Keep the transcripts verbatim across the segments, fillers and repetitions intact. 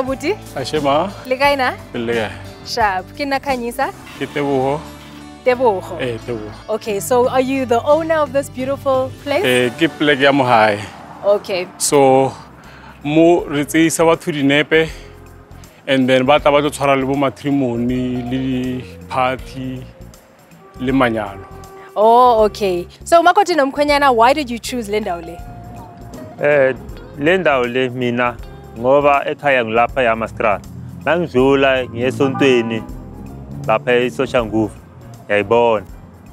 Abuti? Ashema. Ligaina? Ligai. Sharp. Kina kanyisa? Kitebuho. Tebuho. Eh, tebuho. Okay, so are you the owner of this beautiful place? Eh, kiplegia muhai. Okay. So, mo riti sabaturi nepe, and then bata bato tsara lebo matrimony, lili party, le manyalo. Oh, okay. So, Makoti Nomkwenyana, why did you choose Lendaole? Eh, Lendaole Mina. Ngova ekhaya ngilapha ya Amaskrat. Mang Jula, Ngisontuni, Lapay Soshanguve, Aybon.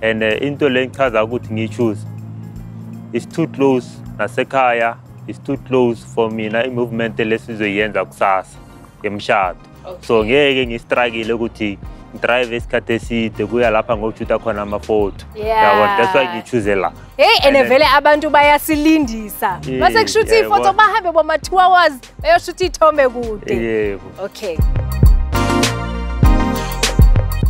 And into Lenka zakuthi ngichoose. It's too close nasekhaya, it's too close for mina i-movement lesizoyenza kusasa ngemshado. So ngeke ngistruggle ukuthi drive isikhathi eside kuya lapha ngokujuta khona amaphoto. Yeah. That's why ngichoose la. Hey, and vele abantu bayasilindisa. Base kushuthi ifoto bahambe boma two hours bayoshuthi ithombe kude. Yebo. Okay.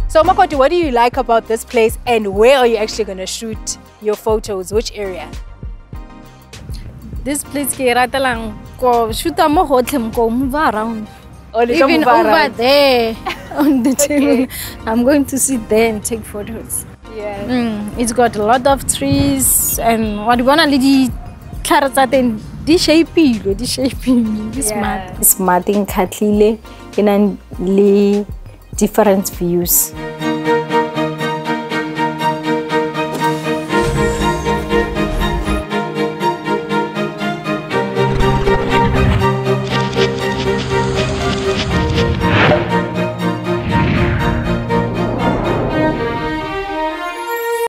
So Makoti, what do you like about this place and where are you actually going to shoot your photos? Which area? This place ke rata lang ko shoota mo hotle mko move around. Even over there on the table, I'm going to sit there and take photos. Yeah. Mm, it's got a lot of trees and what wanna lidi kharata ten di shape lo di shape di smart. Smart in khatlile and le different views.